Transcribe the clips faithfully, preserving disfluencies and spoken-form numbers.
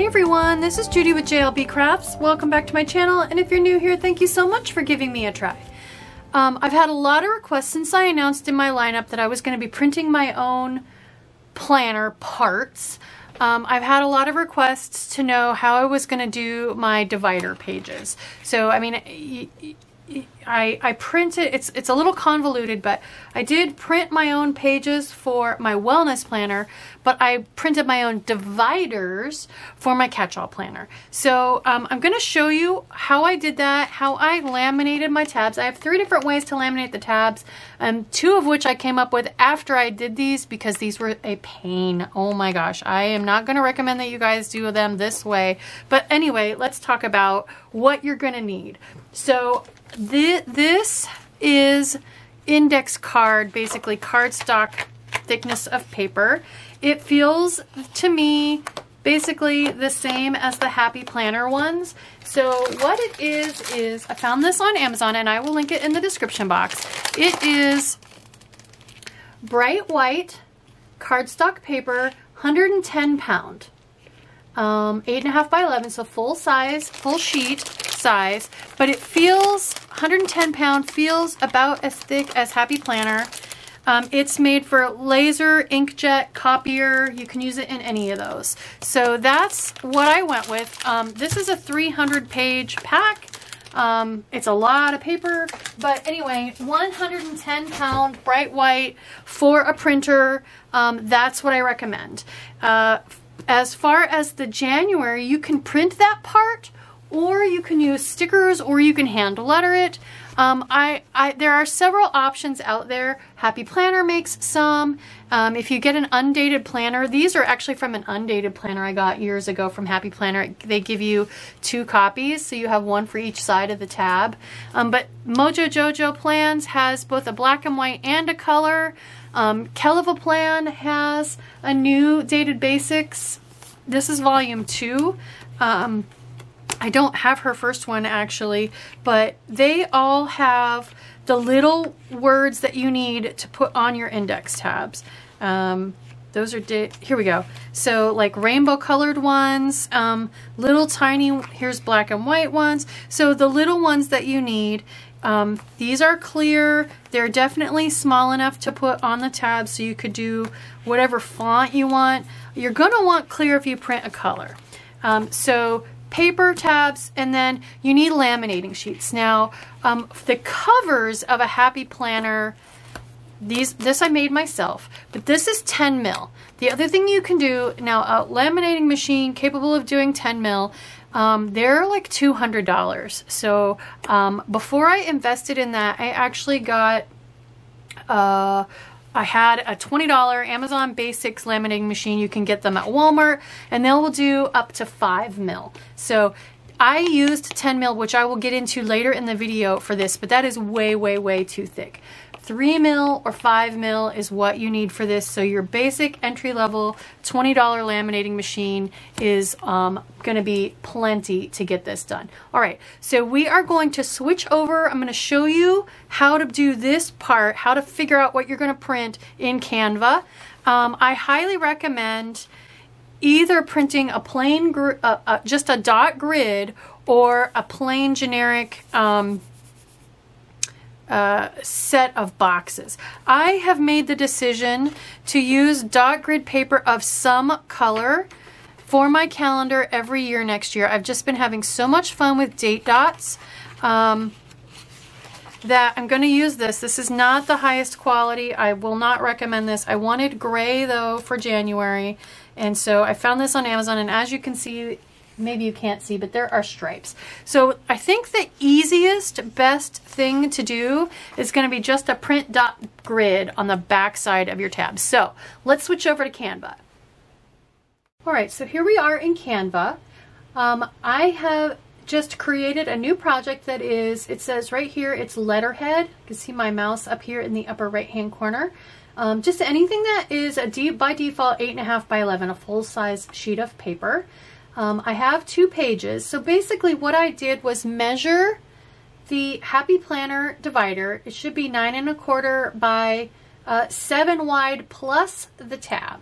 Hey everyone, this is Judi with J L B Crafts. Welcome back to my channel, and if you're new here, thank you so much for giving me a try. Um, I've had a lot of requests since I announced in my lineup that I was going to be printing my own planner parts. Um, I've had a lot of requests to know how I was going to do my divider pages. So, I mean, I, I, I printed, it's, it's a little convoluted, but I did print my own pages for my wellness planner, but I printed my own dividers for my catch-all planner. So um, I'm going to show you how I did that, how I laminated my tabs. I have three different ways to laminate the tabs, um, two of which I came up with after I did these because these were a pain. Oh my gosh, I am not going to recommend that you guys do them this way. But anyway, let's talk about what you're going to need. So the, this is index card, basically cardstock thickness of paper. It feels to me basically the same as the Happy Planner ones. So what it is, is I found this on Amazon and I will link it in the description box. It is bright white cardstock paper, one hundred ten pound, um, eight and a half by eleven. So full size, full sheet size, but it feels one hundred ten pound, feels about as thick as Happy Planner. Um, it's made for laser, inkjet, copier. You can use it in any of those. So that's what I went with. Um, this is a three hundred page pack. Um, it's a lot of paper, but anyway, one hundred ten pound bright white for a printer. Um, that's what I recommend. Uh, as far as the January, you can print that part, or you can use stickers, or you can hand letter it. Um, I, I, there are several options out there. Happy Planner makes some. Um, if you get an undated planner, these are actually from an undated planner I got years ago from Happy Planner. They give you two copies, so you have one for each side of the tab. Um, but Mojo Jojo Plans has both a black and white and a color. Um, Kelleva Plan has a new dated basics. This is volume two. Um, I don't have her first one actually, but they all have the little words that you need to put on your index tabs. Um, those are, here we go. So like rainbow colored ones, um, little tiny, here's black and white ones. So the little ones that you need, um, these are clear. They're definitely small enough to put on the tab so you could do whatever font you want. You're gonna want clear if you print a color. Um, so paper tabs, and then you need laminating sheets. Now, um, the covers of a Happy Planner, these, this I made myself, but this is ten mil. The other thing you can do, now a laminating machine capable of doing ten mil, um, they're like two hundred dollars. So um, before I invested in that, I actually got, uh, I had a twenty dollar Amazon Basics laminating machine. You can get them at Walmart, and they will do up to five mil. So I used ten mil, which I will get into later in the video for this, but that is way, way, way too thick. three mil or five mil is what you need for this. So your basic entry-level twenty dollar laminating machine is um, going to be plenty to get this done. All right, so we are going to switch over. I'm going to show you how to do this part, how to figure out what you're going to print in Canva. Um, I highly recommend either printing a plain, gr uh, uh, just a dot grid, or a plain generic um, Uh, set of boxes. I have made the decision to use dot grid paper of some color for my calendar every year next year. I've just been having so much fun with date dots um, that I'm going to use this. This is not the highest quality. I will not recommend this. I wanted gray though for January, and so I found this on Amazon, and as you can see, maybe you can't see, but there are stripes. So I think the easiest, best thing to do is going to be just a print dot grid on the back side of your tab. So let's switch over to Canva. All right, so here we are in Canva. Um, I have just created a new project that is, it says right here, it's letterhead. You can see my mouse up here in the upper right-hand corner. Um, just anything that is a deep, by default, eight and a half by eleven, a full-size sheet of paper. Um, I have two pages. So basically what I did was measure the Happy Planner divider. It should be nine and a quarter by uh, seven wide plus the tab.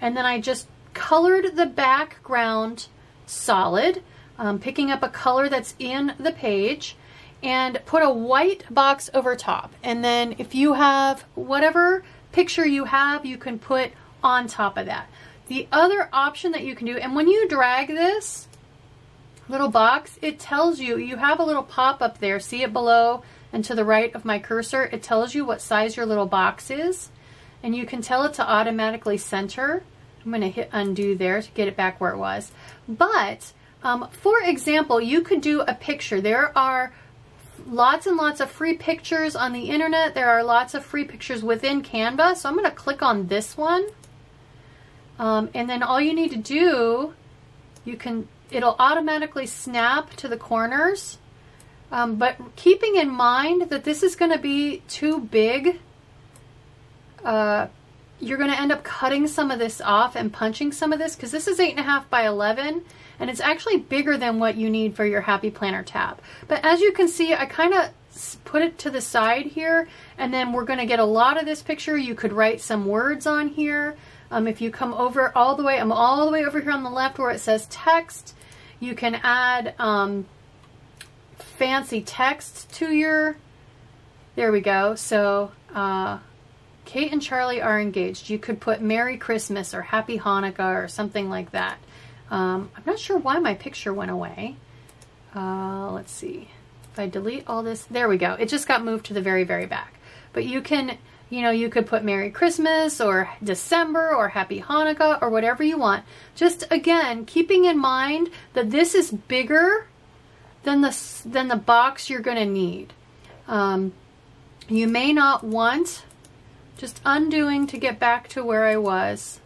And then I just colored the background solid, um, picking up a color that's in the page, and put a white box over top. And then if you have whatever picture you have, you can put on top of that. The other option that you can do, and when you drag this little box, it tells you, you have a little pop-up there, see it below and to the right of my cursor, it tells you what size your little box is, and you can tell it to automatically center. I'm going to hit undo there to get it back where it was. But um, for example, you could do a picture. There are lots and lots of free pictures on the internet. There are lots of free pictures within Canva. So I'm going to click on this one. Um, and then all you need to do, you can, it'll automatically snap to the corners. Um, but keeping in mind that this is going to be too big, uh, you're going to end up cutting some of this off and punching some of this, because this is eight and a half by eleven. And it's actually bigger than what you need for your Happy Planner tab. But as you can see, I kind of put it to the side here, and then we're going to get a lot of this picture. You could write some words on here. Um, if you come over all the way, I'm all the way over here on the left where it says text, you can add um, fancy text to your, there we go. So uh, Kate and Charlie are engaged. You could put Merry Christmas or Happy Hanukkah or something like that. Um, I'm not sure why my picture went away. Uh, let's see. If I delete all this, there we go. It just got moved to the very, very back. But you can, you know, you could put Merry Christmas or December or Happy Hanukkah or whatever you want. Just again, keeping in mind that this is bigger than the, than the box you're going to need. Um, you may not want, just undoing to get back to where I was.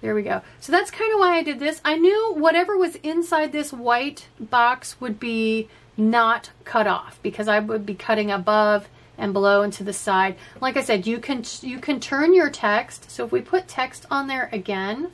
There we go. So that's kind of why I did this. I knew whatever was inside this white box would be not cut off, because I would be cutting above and below and to the side. Like I said, you can you can turn your text. So if we put text on there again,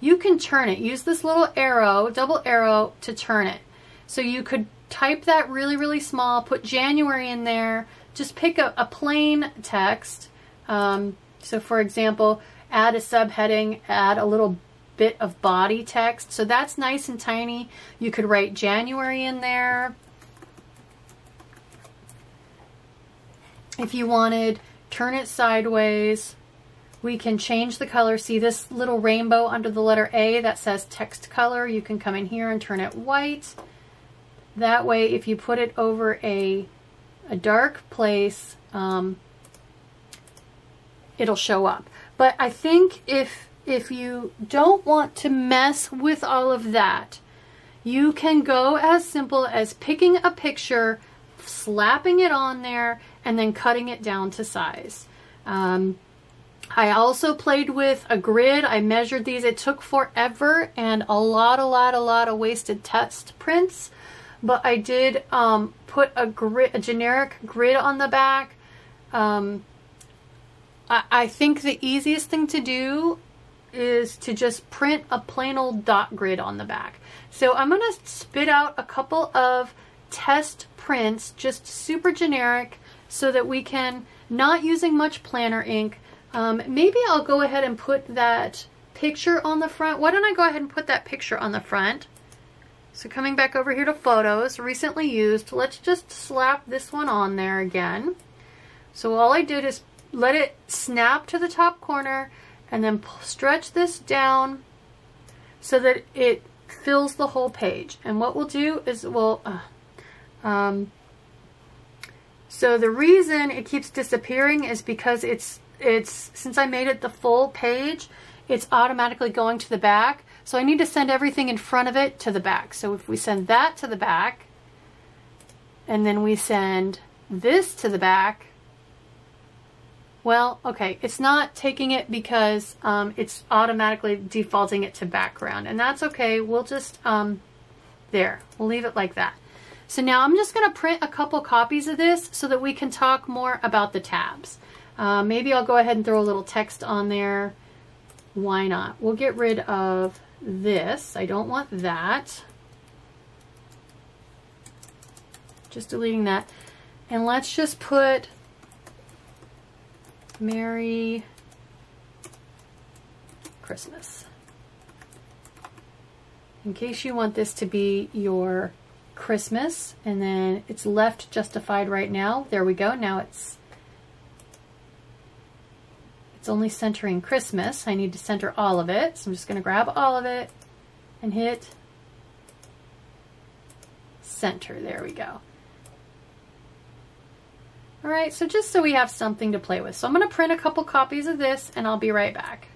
you can turn it. Use this little arrow, double arrow, to turn it. So you could type that really, really small, put January in there, just pick a, a plain text. Um, so for example, add a subheading, add a little bit of body text. So that's nice and tiny. You could write January in there. If you wanted, turn it sideways. We can change the color. See this little rainbow under the letter A that says text color? You can come in here and turn it white. That way, if you put it over a, a dark place, um, it'll show up. But I think if if you don't want to mess with all of that, you can go as simple as picking a picture, slapping it on there, and then cutting it down to size. Um, I also played with a grid. I measured these. It took forever and a lot, a lot, a lot of wasted test prints. But I did um, put a grid, a generic grid on the back. Um, I think the easiest thing to do is to just print a plain old dot grid on the back. So I'm going to spit out a couple of test prints, just super generic, so that we can, not using much planner ink, um, maybe I'll go ahead and put that picture on the front. Why don't I go ahead and put that picture on the front? So coming back over here to photos, recently used, let's just slap this one on there again. So all I did is let it snap to the top corner and then stretch this down so that it fills the whole page. And what we'll do is we'll, uh, um, so the reason it keeps disappearing is because it's, it's, since I made it the full page, it's automatically going to the back. So I need to send everything in front of it to the back. So if we send that to the back, and then we send this to the back, well, okay, it's not taking it because um, it's automatically defaulting it to background, and that's okay. We'll just, um, there, we'll leave it like that. So now I'm just going to print a couple copies of this so that we can talk more about the tabs. Uh, maybe I'll go ahead and throw a little text on there. Why not? We'll get rid of this. I don't want that. Just deleting that. And let's just put Merry Christmas. In case you want this to be your Christmas, and then it's left justified right now. There we go. Now it's it's only centering Christmas. I need to center all of it. So I'm just going to grab all of it and hit center. There we go. All right, so just so we have something to play with. So I'm going to print a couple copies of this and I'll be right back.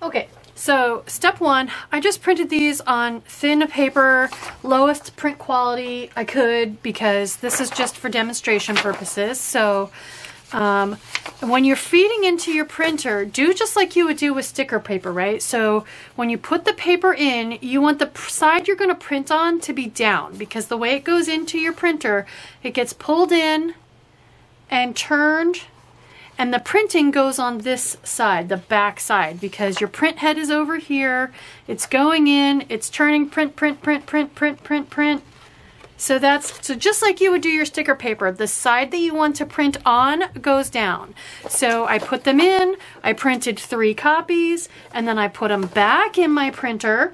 Okay, so step one, I just printed these on thin paper, lowest print quality I could because this is just for demonstration purposes. So um, when you're feeding into your printer, do just like you would do with sticker paper, right? So when you put the paper in, you want the side you're going to print on to be down because the way it goes into your printer, it gets pulled in and turned. And the printing goes on this side, the back side, because your print head is over here. It's going in, it's turning print, print, print, print, print, print, print. So that's, so just like you would do your sticker paper, the side that you want to print on goes down. So I put them in, I printed three copies, and then I put them back in my printer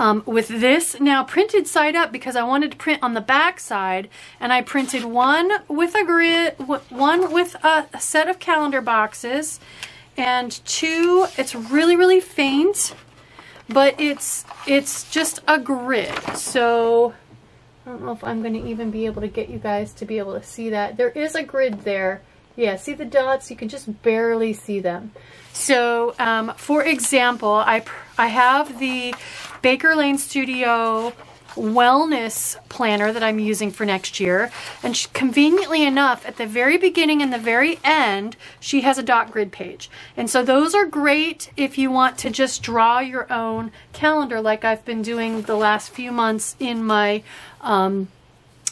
um, with this now printed side up because I wanted to print on the back side, and I printed one with a grid, one with a set of calendar boxes, and two, it's really, really faint, but it's, it's just a grid. So I don't know if I'm going to even be able to get you guys to be able to see that. There is a grid there. Yeah, see the dots? You can just barely see them. So, um, for example, I, pr I have the Baker Lane Studio wellness planner that I'm using for next year. And she, conveniently enough, at the very beginning and the very end, she has a dot grid page. And so those are great if you want to just draw your own calendar like I've been doing the last few months in my um,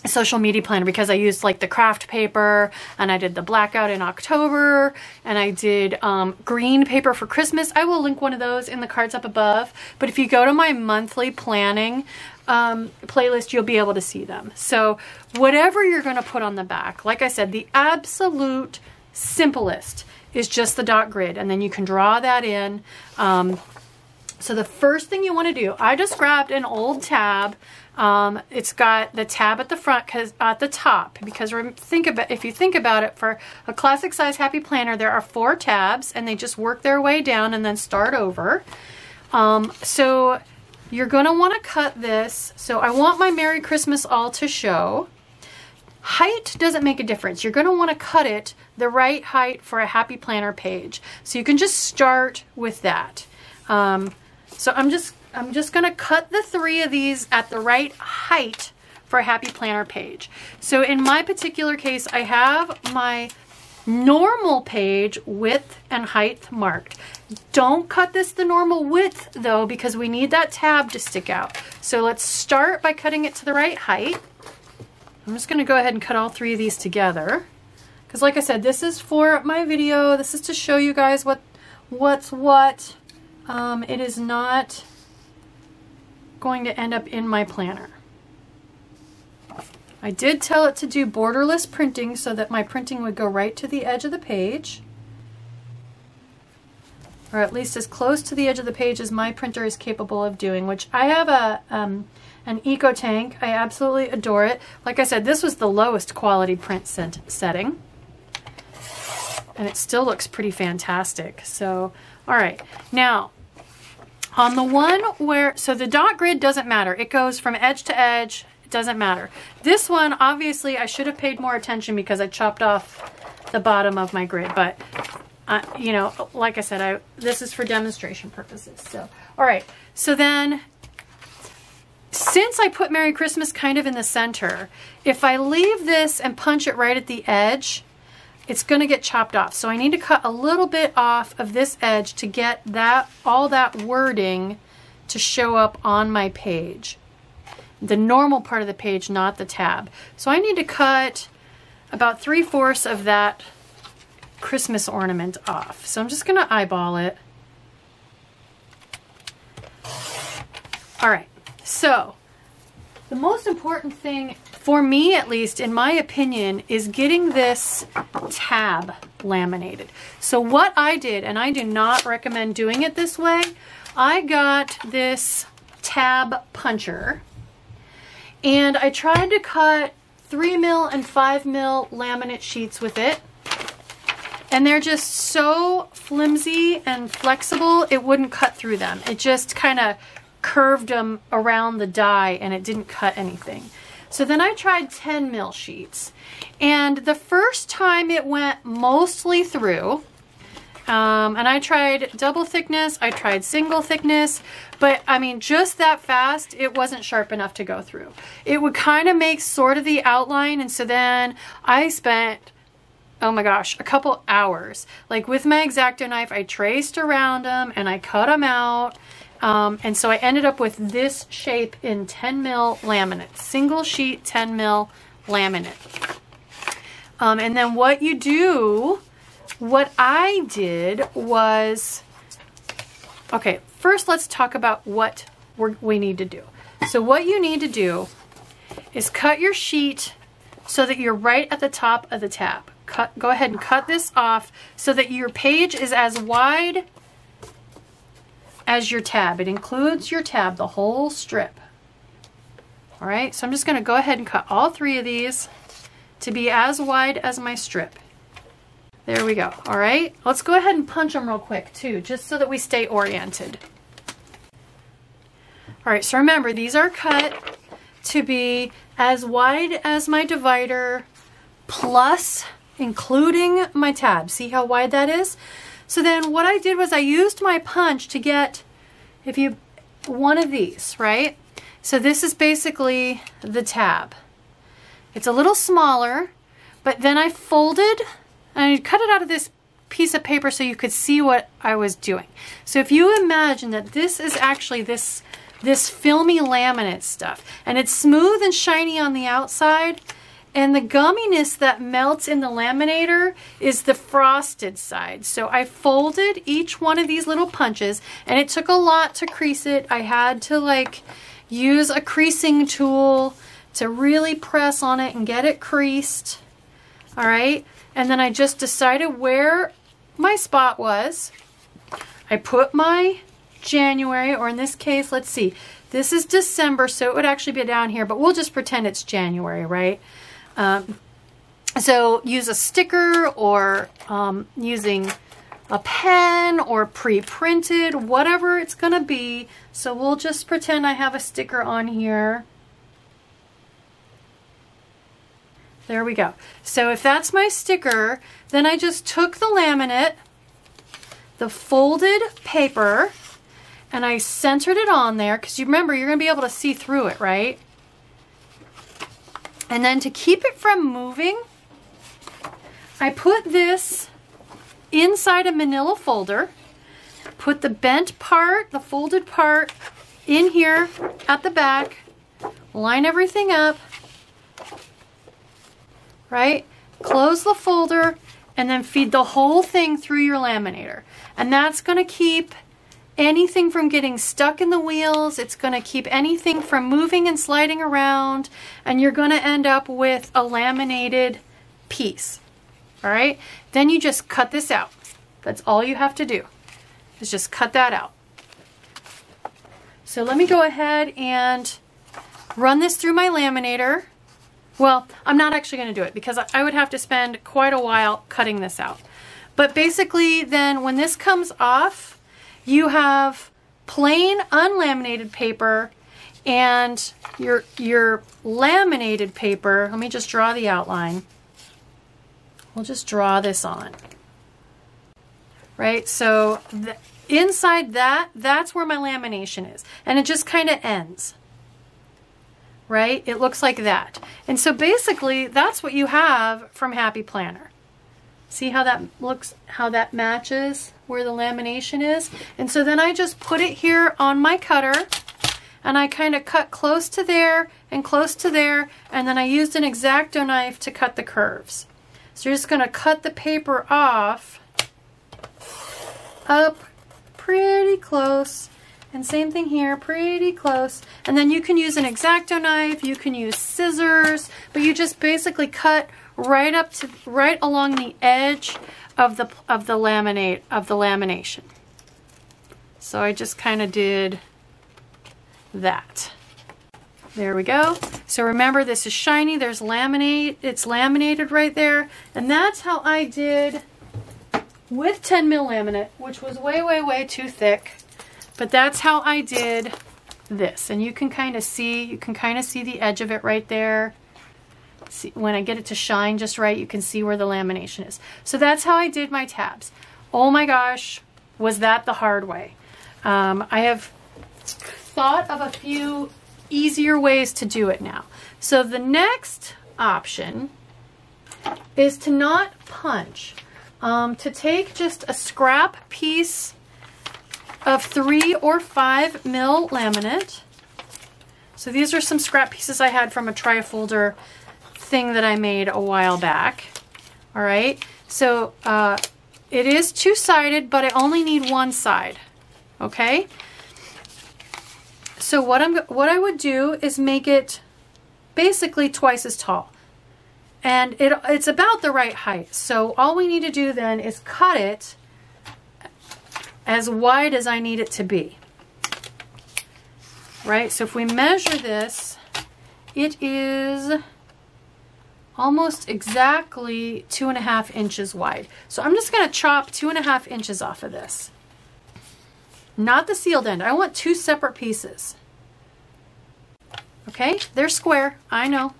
social media planner, because I used like the craft paper and I did the blackout in October and I did um, green paper for Christmas. I will link one of those in the cards up above, but if you go to my monthly planning um, playlist, you'll be able to see them. So whatever you're going to put on the back, like I said, the absolute simplest is just the dot grid, and then you can draw that in. Um, so the first thing you want to do, I just grabbed an old tab. Um, it's got the tab at the front, cause at the top, because think about, if you think about it, for a classic size Happy Planner, there are four tabs and they just work their way down and then start over. Um, so you're going to want to cut this. So I want my Merry Christmas all to show. Height doesn't make a difference. You're going to want to cut it the right height for a Happy Planner page. So you can just start with that. Um, so I'm just I'm just going to cut the three of these at the right height for a Happy Planner page. So in my particular case, I have my normal page width and height marked. Don't cut this the normal width though, because we need that tab to stick out. So let's start by cutting it to the right height. I'm just going to go ahead and cut all three of these together. Because like I said, this is for my video. This is to show you guys what, what's what. Um, it is not going to end up in my planner. I did tell it to do borderless printing so that my printing would go right to the edge of the page, or at least as close to the edge of the page as my printer is capable of doing, which I have a um, an eco tank. I absolutely adore it. Like I said, this was the lowest quality print set setting and it still looks pretty fantastic. So all right, now on the one where, so the dot grid doesn't matter. It goes from edge to edge, it doesn't matter. This one, obviously I should have paid more attention because I chopped off the bottom of my grid, but uh, you know, like I said, I this is for demonstration purposes. So, all right, so then since I put Merry Christmas kind of in the center, if I leave this and punch it right at the edge, it's going to get chopped off. So I need to cut a little bit off of this edge to get that all that wording to show up on my page. The normal part of the page, not the tab. So I need to cut about three-fourths of that Christmas ornament off. So I'm just going to eyeball it. All right, so the most important thing for me, at least, in my opinion, is getting this tab laminated. So what I did, and I do not recommend doing it this way, I got this tab puncher and I tried to cut three mil and five mil laminate sheets with it. And they're just so flimsy and flexible, it wouldn't cut through them. It just kind of curved them around the die and it didn't cut anything. So then I tried ten mil sheets. And the first time it went mostly through, um, and I tried double thickness, I tried single thickness, but I mean, just that fast, it wasn't sharp enough to go through. It would kind of make sort of the outline, and so then I spent, oh my gosh, a couple hours. Like with my X-Acto knife, I traced around them and I cut them out. Um, and so I ended up with this shape in ten mil laminate, single sheet ten mil laminate. Um, and then what you do, what I did was, okay, first let's talk about what we're, we need to do. So what you need to do is cut your sheet so that you're right at the top of the tab. Cut, go ahead and cut this off so that your page is as wide as your tab. It includes your tab, the whole strip. All right, so I'm just going to go ahead and cut all three of these to be as wide as my strip. There we go. All right, let's go ahead and punch them real quick too, just so that we stay oriented. All right, so remember, these are cut to be as wide as my divider plus including my tab. See how wide that is? So then what I did was I used my punch to get, if you, one of these, right? So this is basically the tab. It's a little smaller, but then I folded and I cut it out of this piece of paper so you could see what I was doing. So if you imagine that this is actually this, this filmy laminate stuff, and it's smooth and shiny on the outside, and the gumminess that melts in the laminator is the frosted side. So I folded each one of these little punches, and it took a lot to crease it. I had to like use a creasing tool to really press on it and get it creased. All right, and then I just decided where my spot was. I put my January, or in this case, let's see, this is December, so it would actually be down here, but we'll just pretend it's January, right? Um, so use a sticker or um, using a pen or pre-printed, whatever it's going to be. So we'll just pretend I have a sticker on here. There we go. So if that's my sticker, then I just took the laminate, the folded paper, and I centered it on there because you remember you're going to be able to see through it, right? And then to keep it from moving, I put this inside a manila folder, put the bent part, the folded part, in here at the back, line everything up, right? Close the folder, and then feed the whole thing through your laminator. And that's going to keep anything from getting stuck in the wheels. It's going to keep anything from moving and sliding around, and you're going to end up with a laminated piece. All right, then you just cut this out. That's all you have to do, is just cut that out. So let me go ahead and run this through my laminator. Well, I'm not actually going to do it because I would have to spend quite a while cutting this out. But basically then when this comes off, you have plain unlaminated paper and your, your laminated paper. Let me just draw the outline. We'll just draw this on. Right, so the, inside that, that's where my lamination is. And it just kind of ends. Right, it looks like that. And so basically, that's what you have from Happy Planner. See how that looks, how that matches where the lamination is? And so then I just put it here on my cutter and I kind of cut close to there and close to there, and then I used an X-Acto knife to cut the curves. So you're just going to cut the paper off up pretty close, and same thing here, pretty close, and then you can use an X-Acto knife, you can use scissors, but you just basically cut right up to right along the edge of the of the laminate of the lamination. So I just kind of did that. There we go. So remember, this is shiny. There's laminate. It's laminated right there. And that's how I did with ten mil laminate, which was way, way, way too thick. But that's how I did this. And you can kind of see, you can kind of see the edge of it right there. See, when I get it to shine just right, you can see where the lamination is. So that's how I did my tabs. Oh my gosh, was that the hard way. Um, I have thought of a few easier ways to do it now. So the next option is to not punch, um, to take just a scrap piece of three or five mil laminate. So these are some scrap pieces I had from a trifolder thing that I made a while back. All right, so uh, it is two-sided, but I only need one side, okay? So what I'm what I would do is make it basically twice as tall, and it it's about the right height. So all we need to do then is cut it as wide as I need it to be. Right? So if we measure this, it is almost exactly two and a half inches wide. So I'm just going to chop two and a half inches off of this. Not the sealed end. I want two separate pieces. Okay, they're square, I know.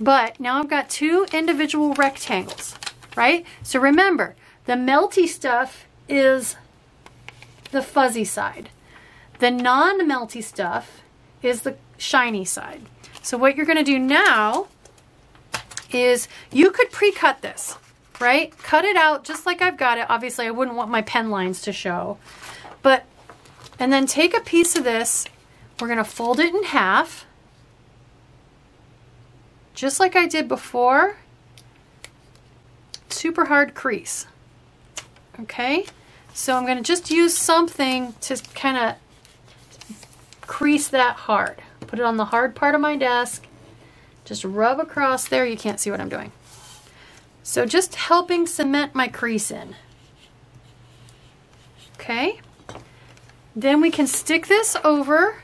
But now I've got two individual rectangles, right? So remember, the melty stuff is the fuzzy side. The non-melty stuff is the shiny side. So what you're gonna do now is, you could pre-cut this, right? Cut it out just like I've got it. Obviously, I wouldn't want my pen lines to show. But, and then take a piece of this, we're going to fold it in half, just like I did before, super hard crease, okay? So I'm going to just use something to kind of crease that hard. Put it on the hard part of my desk, just rub across there, you can't see what I'm doing. So just helping cement my crease in, okay? Then we can stick this over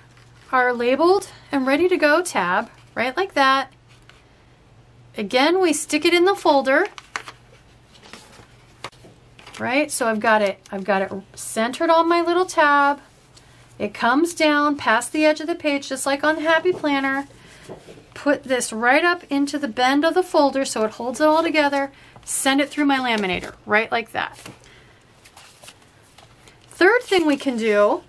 our labeled and ready to go tab, right like that. Again, we stick it in the folder, right? So I've got it, I've got it centered on my little tab. It comes down past the edge of the page, just like on Happy Planner. Put this right up into the bend of the folder so it holds it all together. Send it through my laminator, right like that. Third thing we can do,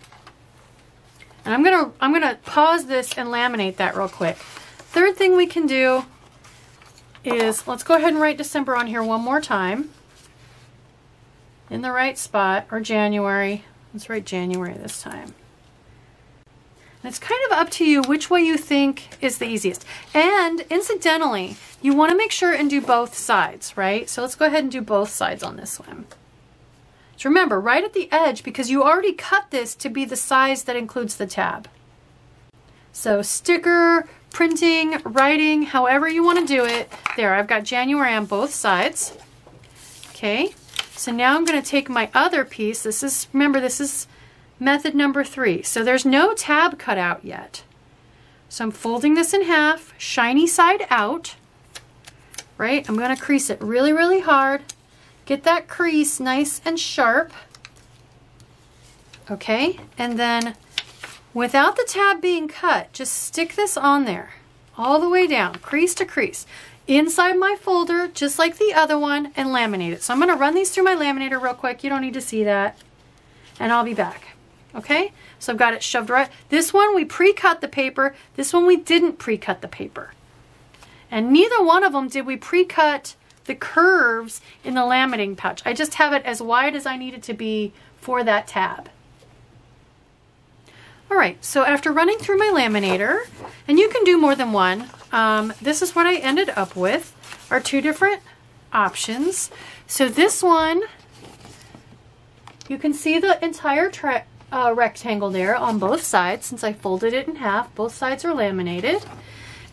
and I'm gonna I'm gonna pause this and laminate that real quick. Third thing we can do is, let's go ahead and write December on here one more time in the right spot, or January. Let's write January this time. And it's kind of up to you which way you think is the easiest. And incidentally, you want to make sure and do both sides, right? So let's go ahead and do both sides on this one. So remember, right at the edge, because you already cut this to be the size that includes the tab. So sticker, printing, writing, however you want to do it. There, I've got January on both sides. Okay, so now I'm going to take my other piece. This is, remember, this is method number three. So there's no tab cut out yet. So I'm folding this in half, shiny side out, right? I'm going to crease it really, really hard. Get that crease nice and sharp, okay? And then without the tab being cut, just stick this on there, all the way down, crease to crease, inside my folder, just like the other one, and laminate it. So I'm gonna run these through my laminator real quick, you don't need to see that, and I'll be back, okay? So I've got it shoved right. This one we pre-cut the paper, this one we didn't pre-cut the paper. And neither one of them did we pre-cut the curves in the laminating pouch. I just have it as wide as I need it to be for that tab. All right, so after running through my laminator, and you can do more than one, um, this is what I ended up with, are two different options. So this one, you can see the entire tra uh, rectangle there on both sides, since I folded it in half, both sides are laminated.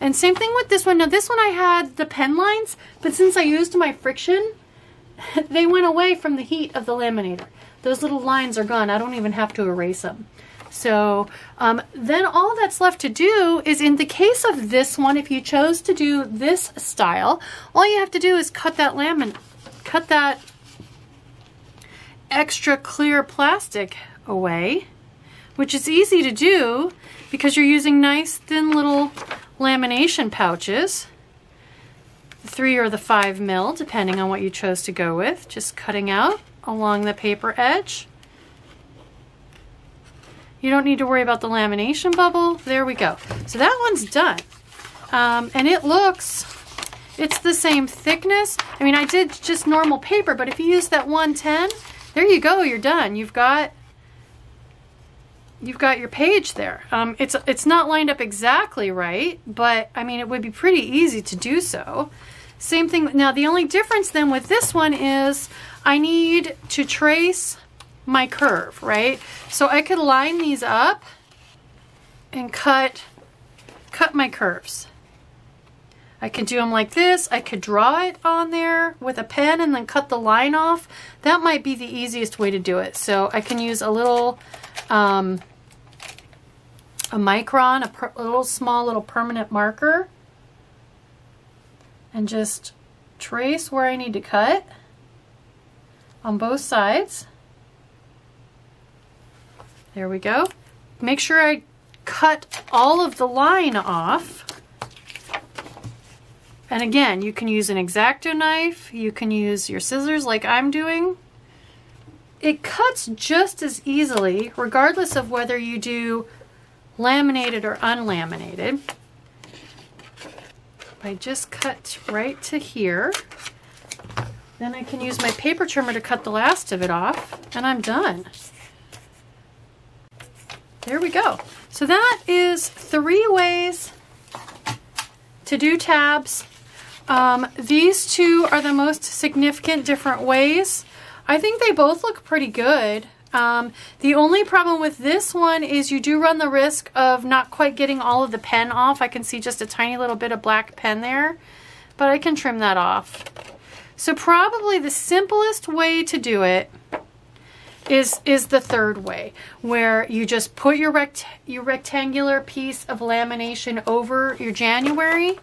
And same thing with this one. Now this one I had the pen lines, but since I used my friction, they went away from the heat of the laminator. Those little lines are gone. I don't even have to erase them. So um, then all that's left to do is, in the case of this one, if you chose to do this style, all you have to do is cut that lamin, cut that extra clear plastic away, which is easy to do because you're using nice thin little lamination pouches, the three or the five mil, depending on what you chose to go with. Just cutting out along the paper edge. You don't need to worry about the lamination bubble. There we go. So that one's done. Um, and it looks, it's the same thickness. I mean, I did just normal paper, but if you use that one ten, there you go, you're done. You've got, you've got your page there. Um, it's, it's not lined up exactly right, but I mean, it would be pretty easy to do so. Same thing. Now, the only difference then with this one is I need to trace my curve, right? So I could line these up and cut cut my curves. I could do them like this. I could draw it on there with a pen and then cut the line off. That might be the easiest way to do it. So I can use a little um, a micron, a, per, a little small little permanent marker, and just trace where I need to cut on both sides. There we go. Make sure I cut all of the line off. And again, you can use an X-Acto knife. You can use your scissors like I'm doing. It cuts just as easily, regardless of whether you do laminated or unlaminated. If I just cut right to here, then I can use my paper trimmer to cut the last of it off, and I'm done. There we go. So that is three ways to do tabs. Um, these two are the most significant different ways. I think they both look pretty good. Um, the only problem with this one is you do run the risk of not quite getting all of the pen off. I can see just a tiny little bit of black pen there, but I can trim that off. So probably the simplest way to do it Is, is the third way, where you just put your, rect your rectangular piece of lamination over your January,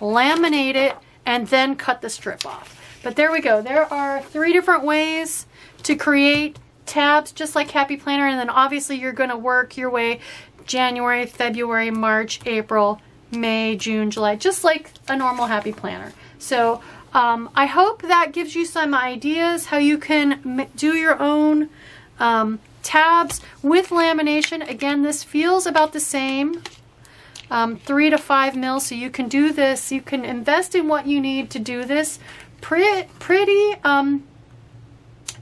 laminate it, and then cut the strip off. But there we go. There are three different ways to create tabs, just like Happy Planner, and then obviously you're going to work your way January, February, March, April, May, June, July, just like a normal Happy Planner. So Um, I hope that gives you some ideas how you can m do your own um, tabs with lamination. Again, this feels about the same, um, three to five mil. So you can do this. You can invest in what you need to do this pretty, pretty um,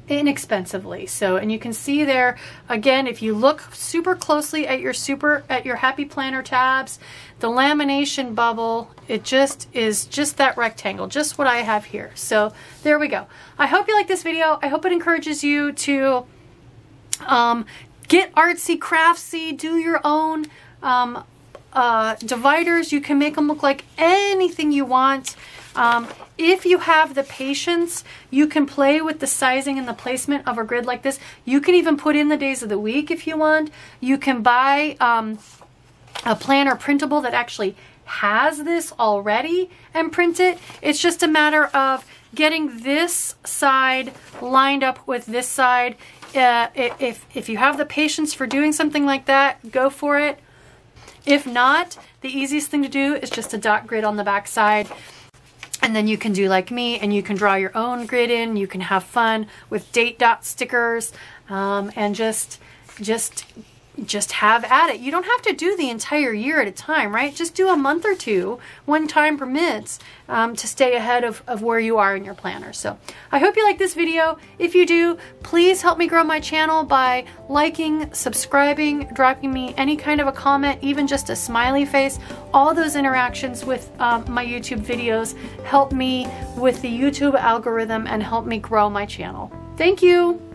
inexpensively. So, and you can see there again, if you look super closely at your super at your Happy Planner tabs, the lamination bubble, it just is just that rectangle, just what I have here. So there we go. I hope you like this video. I hope it encourages you to um, get artsy, craftsy, do your own um, uh, dividers. You can make them look like anything you want. Um, if you have the patience, you can play with the sizing and the placement of a grid like this. You can even put in the days of the week if you want. You can buy um, a planner printable that actually has this already and print it. It's just a matter of getting this side lined up with this side. Uh, if, if you have the patience for doing something like that, go for it. If not, the easiest thing to do is just a dot grid on the back side. And then you can do like me, and you can draw your own grid in. You can have fun with date dot stickers, um, and just, just, just have at it. You don't have to do the entire year at a time, right? Just do a month or two when time permits, um, to stay ahead of, of where you are in your planner. So I hope you like this video. If you do, please help me grow my channel by liking, subscribing, dropping me any kind of a comment, even just a smiley face. All those interactions with um, my YouTube videos help me with the YouTube algorithm and help me grow my channel. Thank you.